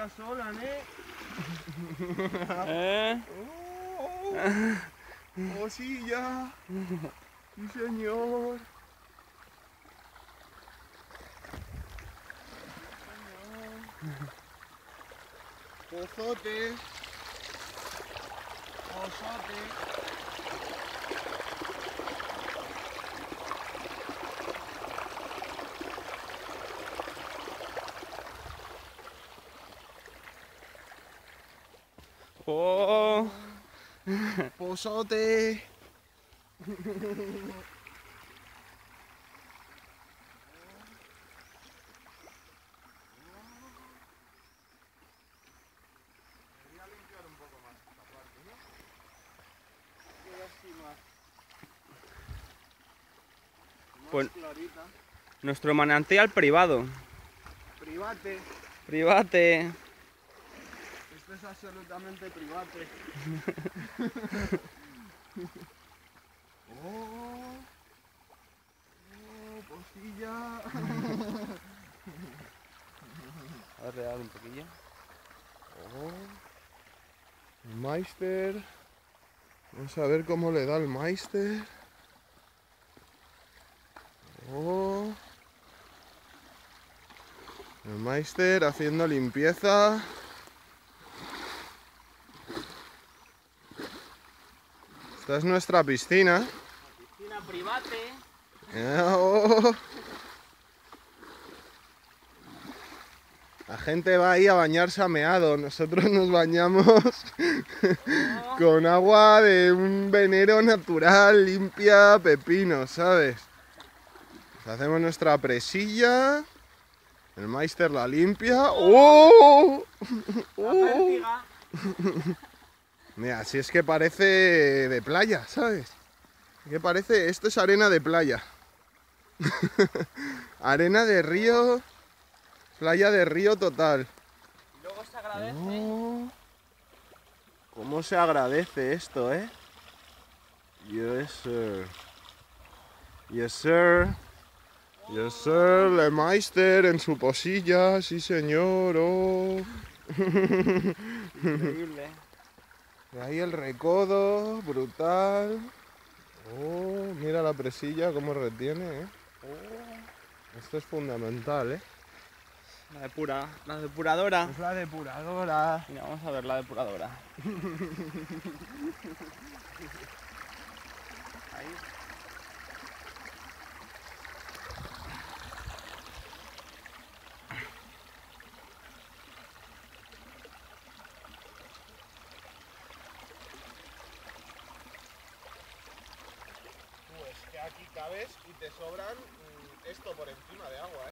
ya sola, ¿eh? Oh, sí, ya. Sí, señor. Pozote. Pozote. Oh. Pozote. Pues, nuestro manantial privado. Private. Private. Esto es absolutamente private. Oh, oh, posilla. A ver, real un poquillo. Oh, el Meister. Vamos a ver cómo le da el Meister. Oh. El Meister haciendo limpieza. Esta es nuestra piscina. La piscina private. Oh. La gente va ahí a bañarse a meado. Nosotros nos bañamos oh. Con agua de un venero natural, limpia, pepino, ¿sabes? Hacemos nuestra presilla, el Meister la limpia. ¡Oh! ¡Oh! Mira, si es que parece de playa, ¿sabes? ¿Qué parece? Esto es arena de playa. Arena de río, playa de río total. Y luego se agradece. Oh, ¿cómo se agradece esto, eh? Yes, sir. Yes, sir. Yes, sir, el Meister en su posilla, sí señor. Oh. Increíble. Ahí el recodo, brutal. Oh, mira la presilla cómo retiene, ¿eh? Oh. Esto es fundamental, ¿eh? La depura, la depuradora. Es la depuradora. Mira, vamos a ver la depuradora. Ahí. Aquí cabes y te sobran esto por encima de agua, ¿eh?